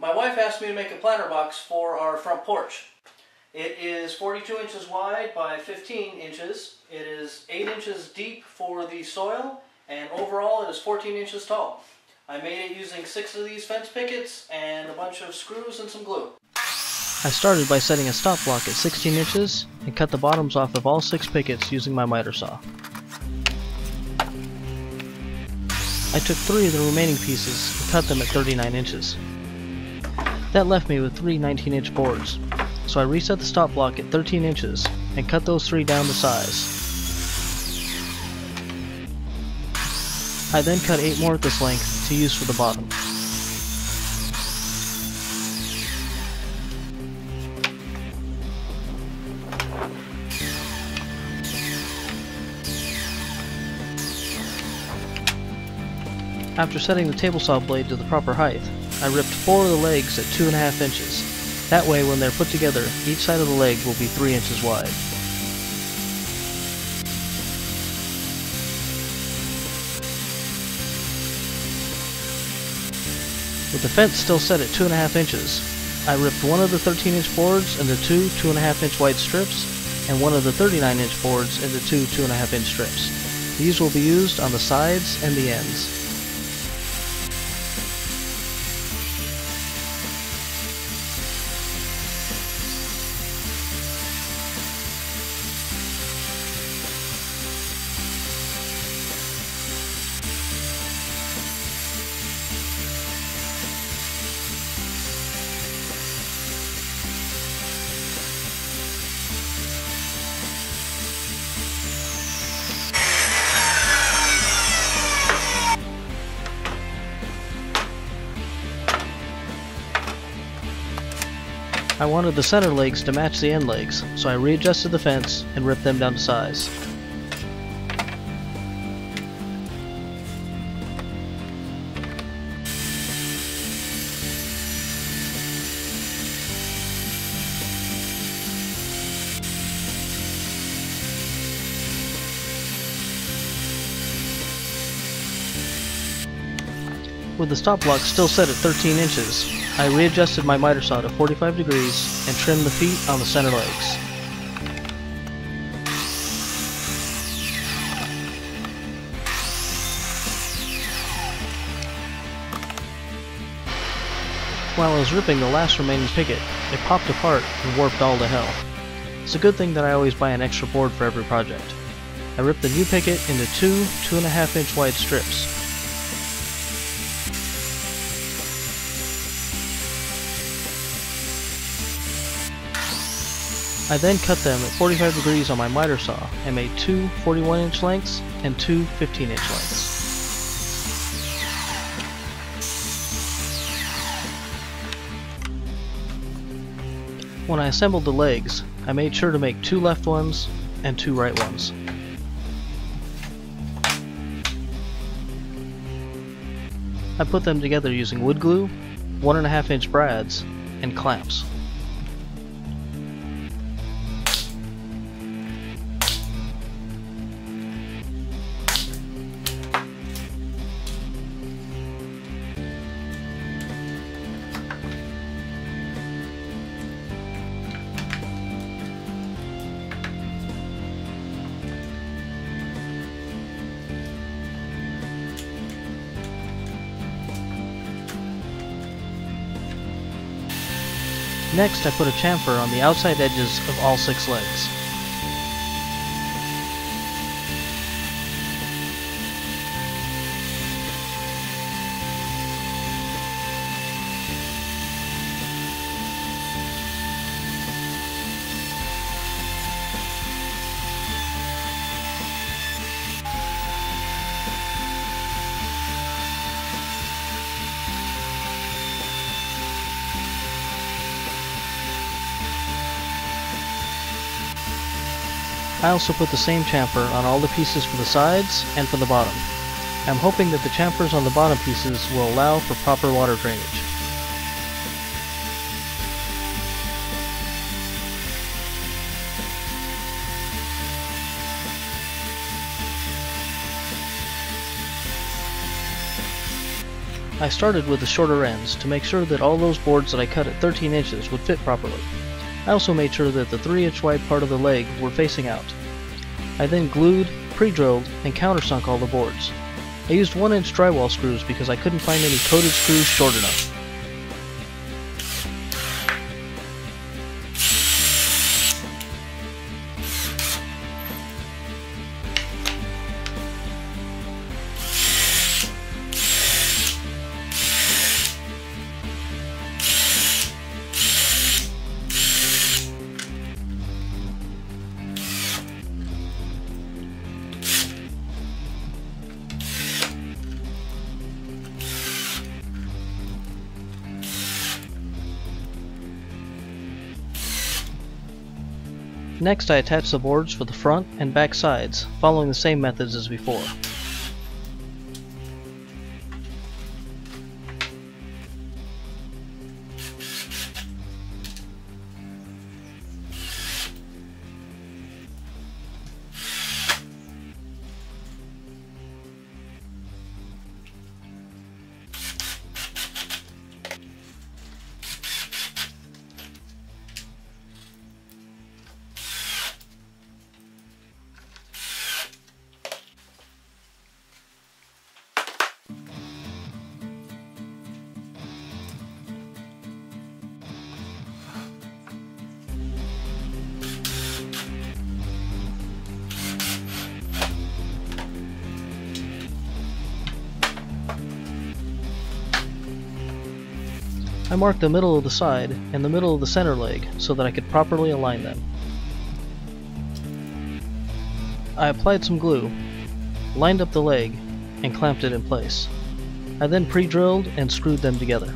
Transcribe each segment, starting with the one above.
My wife asked me to make a planter box for our front porch. It is 42 inches wide by 15 inches. It is 8 inches deep for the soil, and overall it is 14 inches tall. I made it using 6 of these fence pickets and a bunch of screws and some glue. I started by setting a stop block at 16 inches and cut the bottoms off of all 6 pickets using my miter saw. I took 3 of the remaining pieces and cut them at 39 inches. That left me with 3 19-inch boards, so I reset the stop block at 13 inches and cut those 3 down to size. I then cut 8 more at this length to use for the bottom. After setting the table saw blade to the proper height, I ripped 4 of the legs at 2.5 inches. That way, when they're put together, each side of the leg will be 3 inches wide. With the fence still set at 2.5 inches, I ripped 1 of the 13-inch boards into 2 2.5-inch wide strips, and 1 of the 39-inch boards into 2 2.5-inch strips. These will be used on the sides and the ends. I wanted the center legs to match the end legs, so I readjusted the fence and ripped them down to size. With the stop block still set at 13 inches, I readjusted my miter saw to 45 degrees and trimmed the feet on the center legs. While I was ripping the last remaining picket, it popped apart and warped all to hell. It's a good thing that I always buy an extra board for every project. I ripped the new picket into 2 2.5-inch wide strips. I then cut them at 45 degrees on my miter saw and made 2 41-inch lengths and 2 15-inch lengths. When I assembled the legs, I made sure to make 2 left ones and 2 right ones. I put them together using wood glue, 1.5-inch brads, and clamps. Next, I put a chamfer on the outside edges of all 6 legs. I also put the same chamfer on all the pieces for the sides and for the bottom. I'm hoping that the chamfers on the bottom pieces will allow for proper water drainage. I started with the shorter ends to make sure that all those boards that I cut at 13 inches would fit properly. I also made sure that the 3-inch wide part of the leg were facing out. I then glued, pre-drilled, and countersunk all the boards. I used 1-inch drywall screws because I couldn't find any coated screws short enough. Next, I attach the boards for the front and back sides, following the same methods as before. I marked the middle of the side and the middle of the center leg so that I could properly align them. I applied some glue, lined up the leg, and clamped it in place. I then pre-drilled and screwed them together.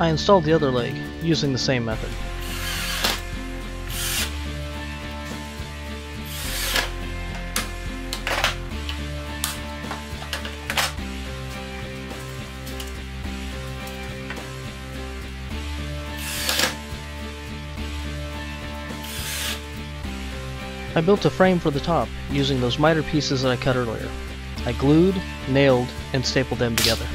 I installed the other leg, using the same method. I built a frame for the top, using those miter pieces that I cut earlier. I glued, nailed, and stapled them together.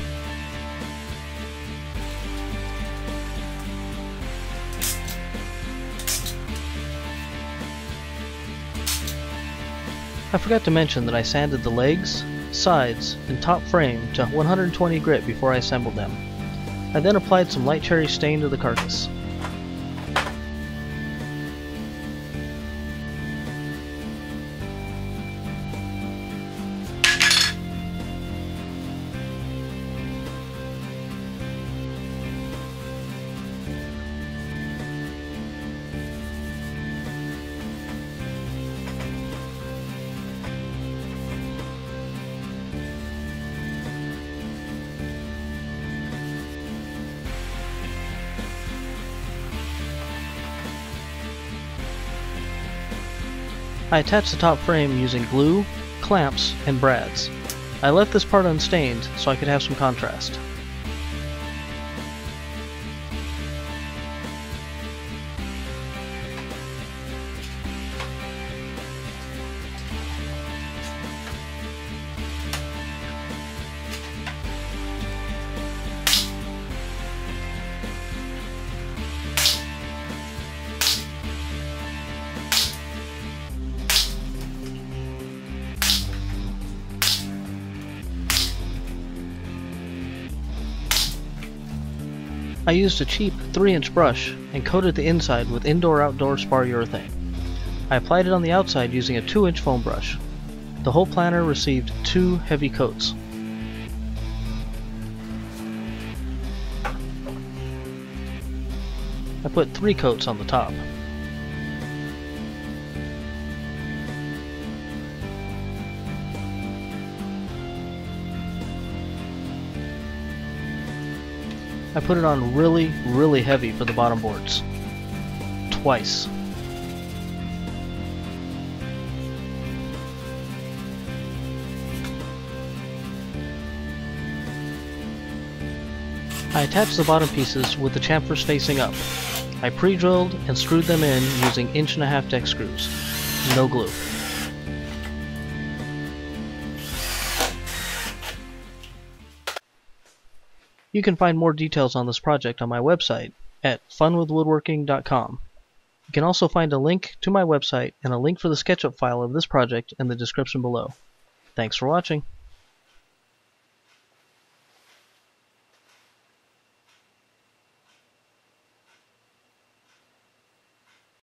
I forgot to mention that I sanded the legs, sides, and top frame to 120 grit before I assembled them. I then applied some light cherry stain to the carcass. I attached the top frame using glue, clamps, and brads. I left this part unstained so I could have some contrast. I used a cheap 3-inch brush and coated the inside with indoor-outdoor spar urethane. I applied it on the outside using a 2-inch foam brush. The whole planter received 2 heavy coats. I put 3 coats on the top. I put it on really, really heavy for the bottom boards. Twice. I attached the bottom pieces with the chamfers facing up. I pre-drilled and screwed them in using 1.5-inch deck screws. No glue. You can find more details on this project on my website at funwithwoodworking.com. You can also find a link to my website and a link for the SketchUp file of this project in the description below. Thanks for watching.